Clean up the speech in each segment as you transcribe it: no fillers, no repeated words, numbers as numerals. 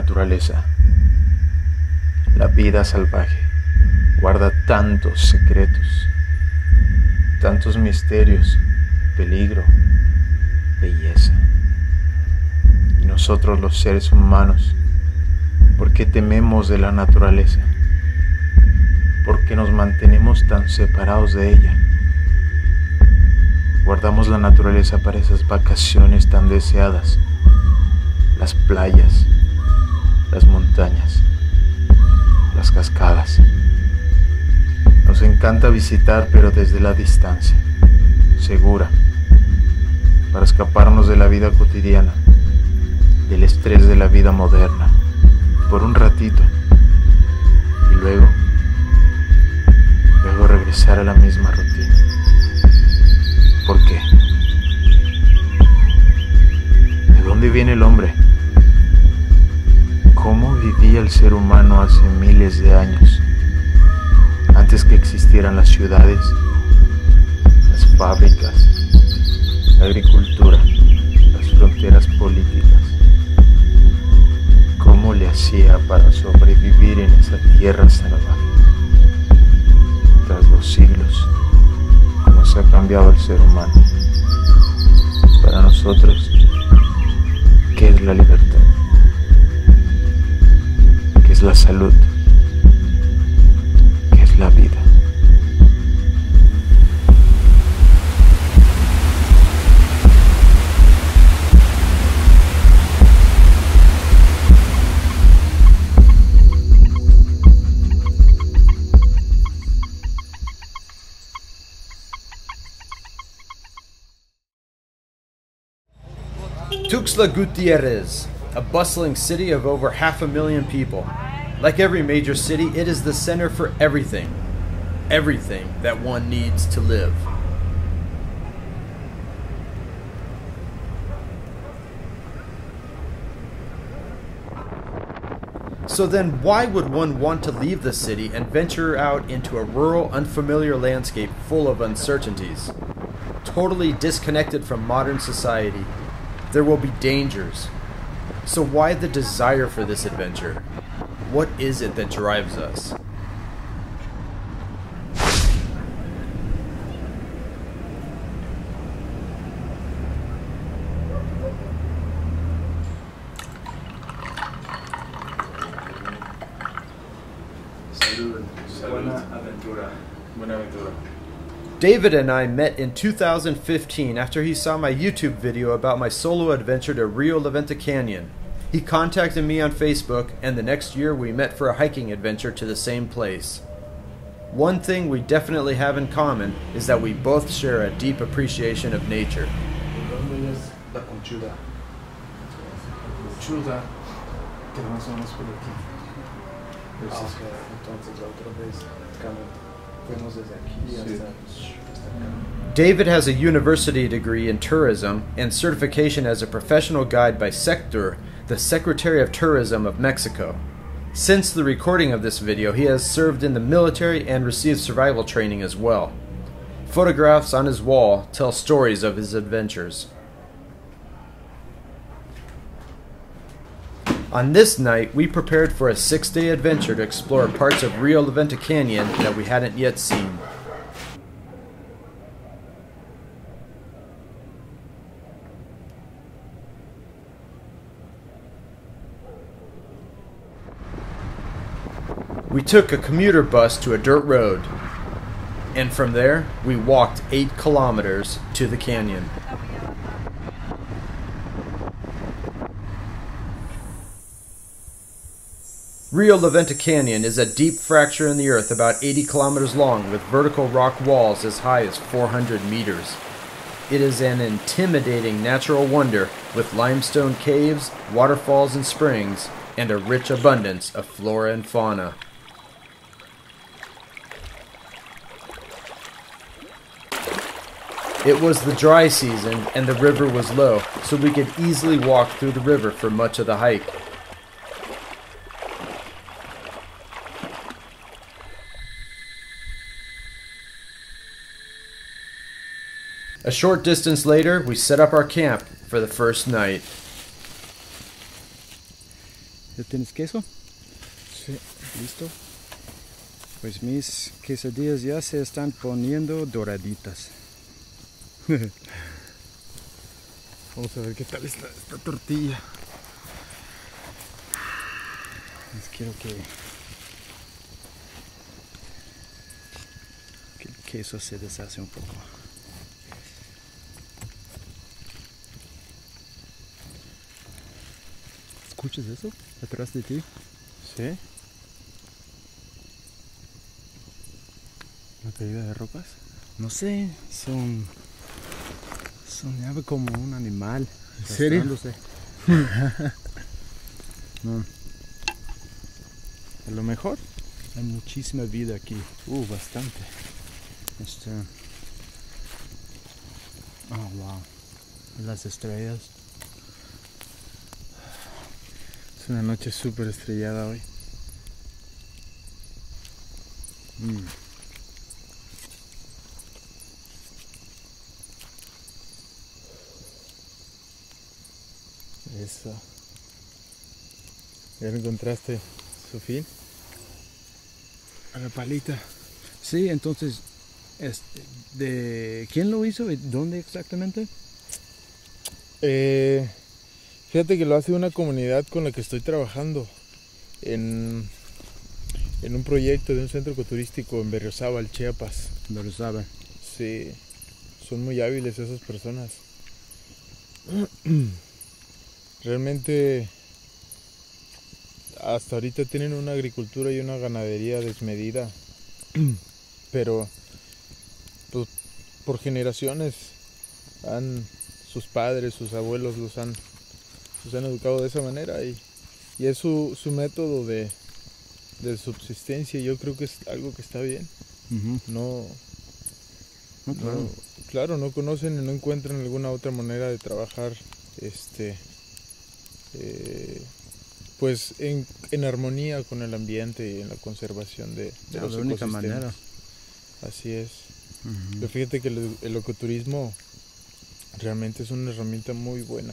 naturaleza. La vida salvaje guarda tantos secretos, tantos misterios, peligro, belleza. Y nosotros los seres humanos, ¿por qué tememos de la naturaleza? ¿Por qué nos mantenemos tan separados de ella? Guardamos la naturaleza para esas vacaciones tan deseadas, las playas, las montañas, las cascadas. Nos encanta visitar, pero desde la distancia, segura, para escaparnos de la vida cotidiana, del estrés de la vida moderna, por un ratito, y luego regresar a la misma rutina. ¿Por qué? ¿De dónde viene el hombre? ¿Cómo vivía el ser humano hace miles de años, antes que existieran las ciudades, las fábricas, la agricultura, las fronteras políticas? ¿Cómo le hacía para sobrevivir en esa tierra salvaje? Tras los siglos, ¿cómo se ha cambiado el ser humano? Para nosotros, ¿qué es la libertad? ¿Qué es la salud? ¿Qué es la vida? Tuxtla Gutierrez, a bustling city of over 500,000 people. Like every major city, it is the center for everything. Everything that one needs to live. So then why would one want to leave the city and venture out into a rural, unfamiliar landscape full of uncertainties? Totally disconnected from modern society, there will be dangers. So why the desire for this adventure? What is it that drives us? Salud. Buena aventura. David and I met in 2015 after he saw my YouTube video about my solo adventure to Rio La Venta Canyon. He contacted me on Facebook, and the next year we met for a hiking adventure to the same place. One thing we definitely have in common is that we both share a deep appreciation of nature. David has a university degree in tourism and certification as a professional guide by SECTUR, the Secretary of Tourism of Mexico. Since the recording of this video, he has served in the military and received survival training as well. Photographs on his wall tell stories of his adventures. On this night, we prepared for a 6-day adventure to explore parts of Rio La Venta Canyon that we hadn't yet seen. We took a commuter bus to a dirt road, and from there, we walked 8 kilometers to the canyon. Rio La Venta Canyon is a deep fracture in the earth about 80 kilometers long with vertical rock walls as high as 400 meters. It is an intimidating natural wonder with limestone caves, waterfalls and springs, and a rich abundance of flora and fauna. It was the dry season and the river was low, so we could easily walk through the river for much of the hike. A short distance later, we set up our camp for the first night. ¿Ya tienes queso? Sí. Listo. Pues mis quesadillas ya se están poniendo doraditas. Vamos a ver qué tal está esta tortilla. Les quiero que el queso se deshace un poco. ¿Escuchas eso? ¿Atrás de ti? Sí. ¿Una caída de ropas? No sé, soñaba como un animal. ¿En serio? No. A lo mejor hay muchísima vida aquí. Bastante. Oh, wow. Las estrellas. Es una noche súper estrellada hoy. Eso. ¿Ya lo encontraste, Sofía? A la palita. Sí, entonces, ¿de quién lo hizo y dónde exactamente? Fíjate que lo hace una comunidad con la que estoy trabajando en un proyecto de un centro ecoturístico en Berrizabal, Chiapas. Berrizabal. Sí, son muy hábiles esas personas. Realmente hasta ahorita tienen una agricultura y una ganadería desmedida, pero pues, por generaciones sus padres, sus abuelos los han educado de esa manera y es su método de subsistencia. Yo creo que es algo que está bien. No conocen y no encuentran alguna otra manera de trabajar pues en armonía con el ambiente y en la conservación de los ecosistemas. La única manera. Así es. Pero fíjate que el ecoturismo realmente es una herramienta muy buena.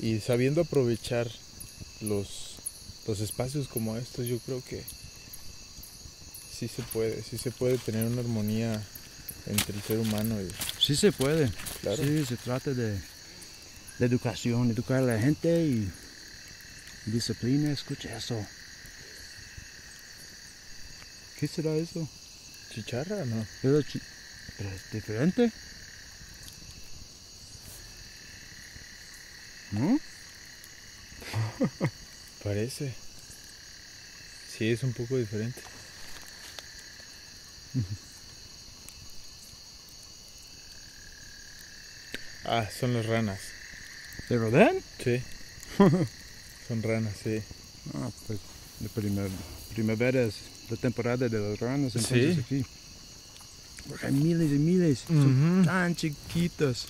Y sabiendo aprovechar los espacios como estos, yo creo que sí se puede tener una armonía entre el ser humano. Sí se puede. Claro. Sí, se trata de educación, educar a la gente y disciplina. Escucha eso. ¿Qué será eso? ¿Chicharra o no? Pero es diferente. ¿No? Parece. Sí, es un poco diferente. Ah, son las ranas. ¿Te rodean? Sí. Son ranas, sí. Ah, pues la primavera es la temporada de las ranas, entonces sí. Aquí. Porque hay miles y miles. Son tan chiquitas.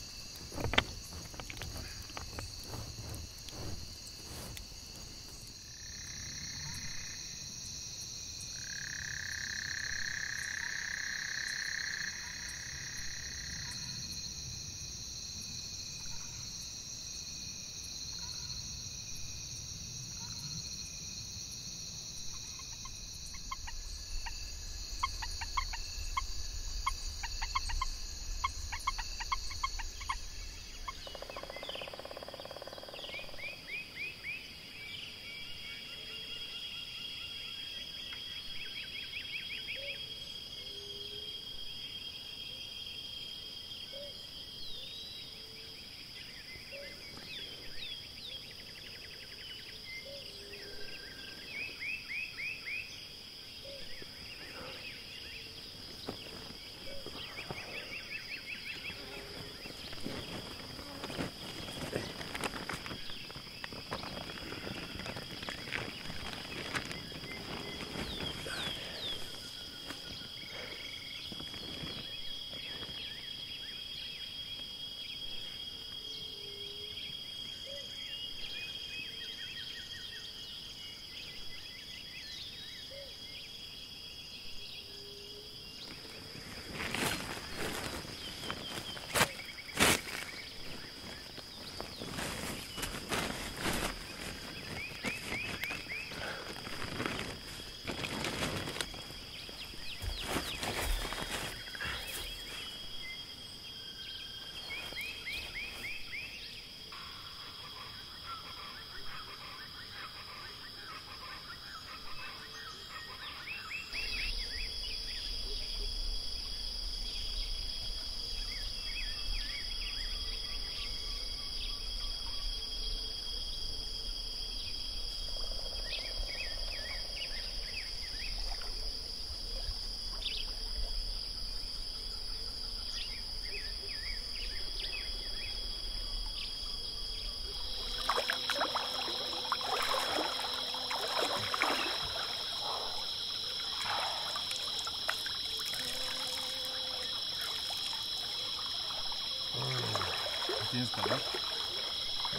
¿Tienes calor?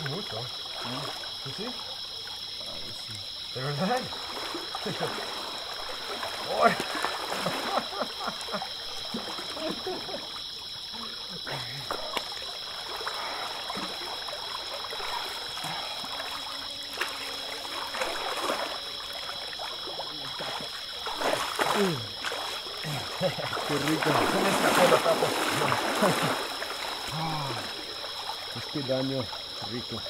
No mucho. ¿No? ¿Sí? ¿Sí? A ver, sí. ¿De verdad? Qué rico. Se me escapó la tapa. Este baño rico.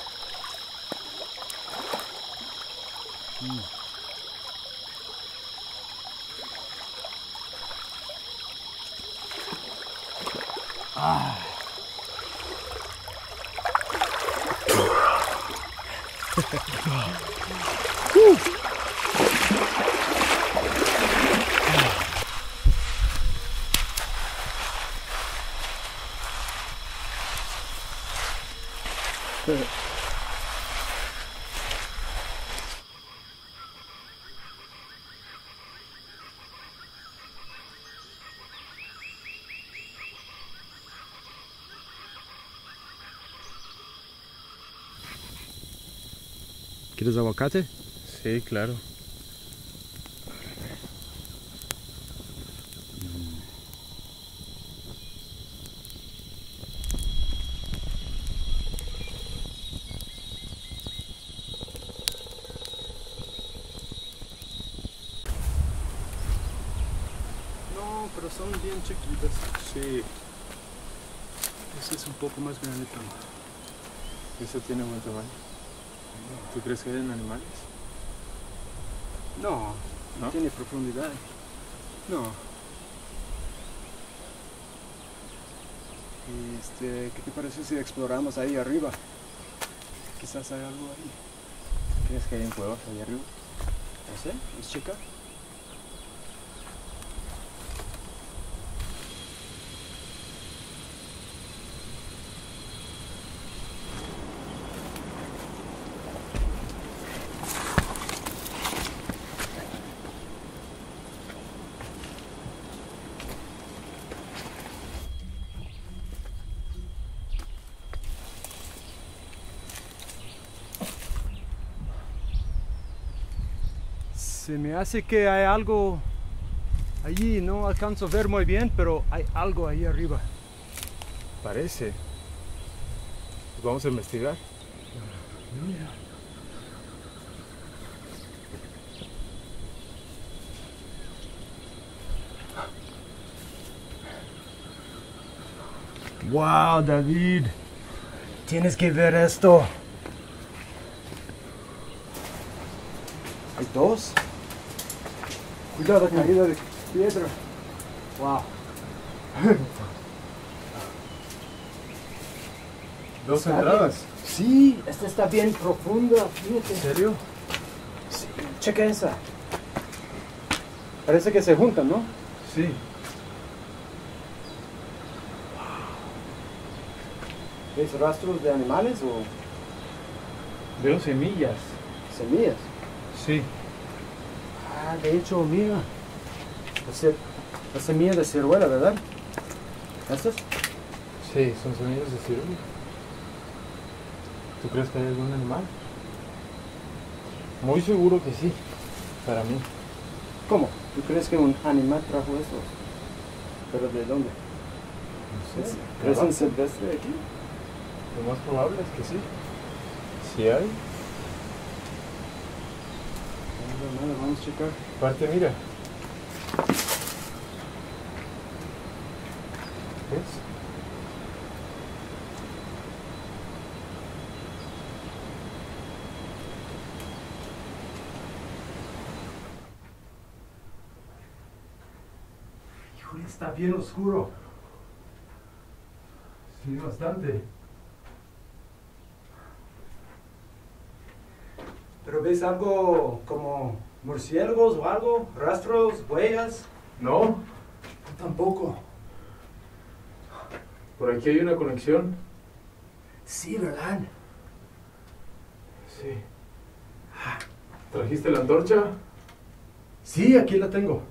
¿Quieres aguacate? Sí, claro. No, pero son bien chiquitas. Sí. Ese es un poco más grande también. Ese tiene buen tamaño. ¿Tú crees que eran animales? No, no tiene profundidad. No. ¿Qué te parece si exploramos ahí arriba? Quizás hay algo ahí. ¿Crees que hay un cueva ahí arriba? No sé, es chica. Se me hace que hay algo allí, no alcanzo a ver muy bien, pero hay algo ahí arriba. Parece. Vamos a investigar. Mira. Wow, David. Tienes que ver esto. Hay dos. Cuidado la caída de piedra. Wow. ¿Dos entradas? Sí, esta está bien profunda, fíjate. ¿En serio? Sí, checa esa. Parece que se juntan, ¿no? Sí. Wow. ¿Ves rastros de animales o...? Veo semillas. ¿Semillas? Sí. Ah, de hecho, mira, la semilla de ciruela, ¿verdad? ¿Estas? Sí, son semillas de ciruela. ¿Tú crees que hay algún animal? Muy seguro que sí, para mí. ¿Cómo? ¿Tú crees que un animal trajo estos? ¿Pero de dónde? No sé. ¿Crees un silvestre aquí? Lo más probable es que sí. Si hay. Vamos a checar. Aparte, mira. ¿Ves? Híjole, está bien oscuro. Sí, bastante. ¿Pero ves algo como murciélagos o algo? ¿Rastros? ¿Huellas? No. Tampoco. Por aquí hay una conexión. Sí, ¿verdad? Sí. ¿Trajiste la antorcha? Sí, aquí la tengo.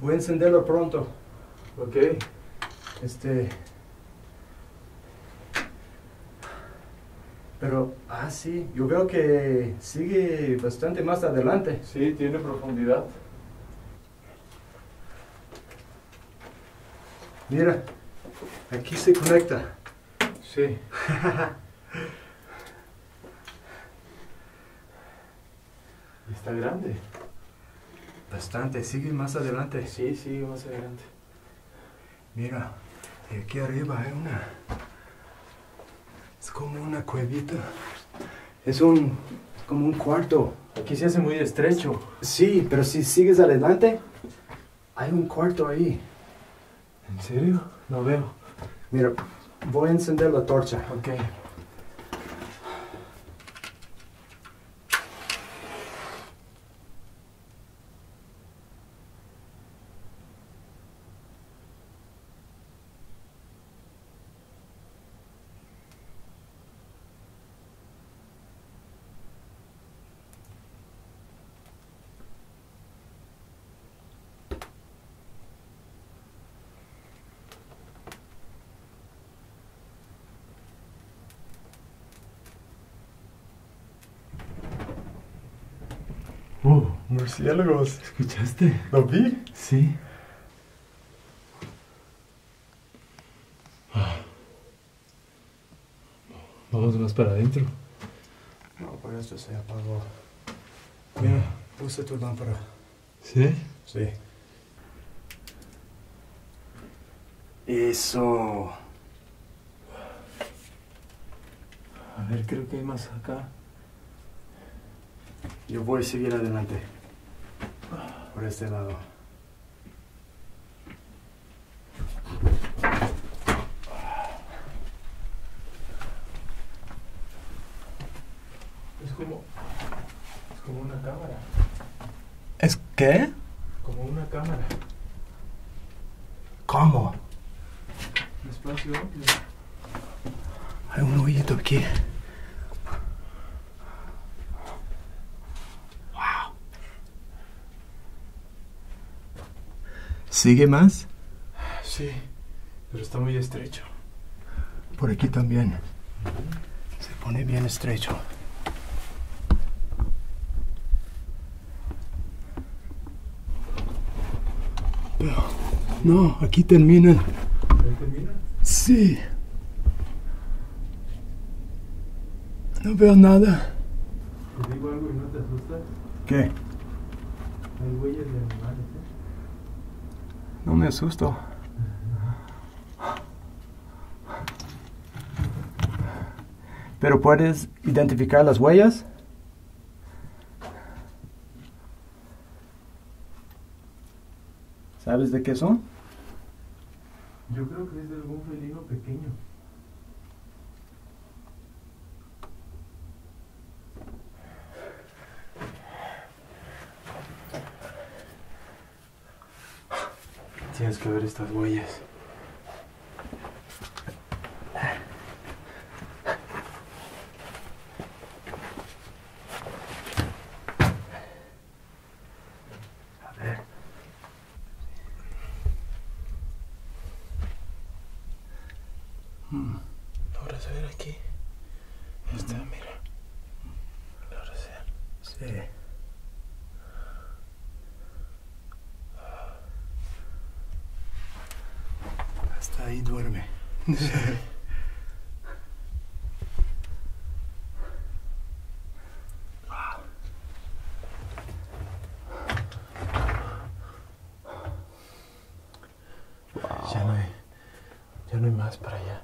Voy a encenderla pronto. Ok. Pero, sí, yo veo que sigue bastante más adelante. Sí, tiene profundidad. Mira, aquí se conecta. Sí. Está grande. Bastante, sigue más adelante. Sí, sigue más adelante. Mira, aquí arriba hay una... Es como una cuevita. Es como un cuarto. Aquí se hace muy estrecho. Sí, pero si sigues adelante, hay un cuarto ahí. ¿En serio? No veo. Mira, voy a encender la torcha. Ok. Murciélagos. ¿Escuchaste? ¿Lo vi? Sí. Vamos más para adentro. No, por esto se apagó. Mira, puse tu lámpara. ¿Sí? Sí. Eso. A ver, creo que hay más acá. Yo voy a seguir adelante, por este lado. Es como una cámara. ¿Es qué? Como una cámara. ¿Cómo? Un espacio amplio. Hay un hoyito aquí. ¿Sigue más? Sí, pero está muy estrecho. Por aquí también. Se pone bien estrecho. Pero, no, aquí termina. ¿Ahí termina? Sí. No veo nada. ¿Te digo algo y no te asustas? ¿Qué? Hay huellas de animales. No me asusto. ¿Pero puedes identificar las huellas? ¿Sabes de qué son? Yo creo que es de algún felino pequeño. Tienes que ver estas huellas. A ver. ¿Logras ver aquí? Esta, mira. ¿Logras ver? Sí. Ahí duerme. Sí. Wow. Ya no hay más para allá.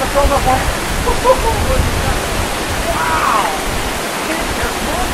the promo point. Wow! That's awesome.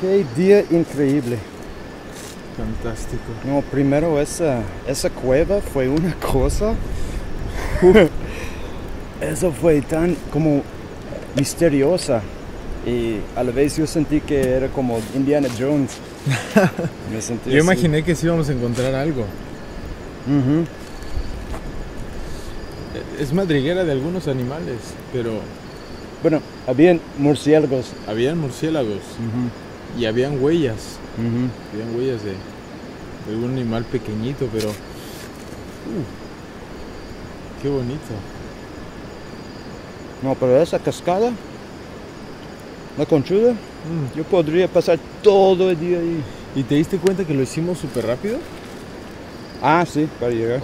¡Qué día increíble! Fantástico. No, primero esa cueva fue una cosa. Eso fue tan como misteriosa. Y a la vez yo sentí que era como Indiana Jones. Me sentí yo así. Imaginé que sí íbamos a encontrar algo. Es madriguera de algunos animales, pero... Bueno, habían murciélagos. Habían murciélagos. Y habían huellas, de algún animal pequeñito, pero qué bonito. No, pero esa cascada, la conchuda, yo podría pasar todo el día ahí. ¿Y te diste cuenta que lo hicimos súper rápido? Ah, sí, para llegar.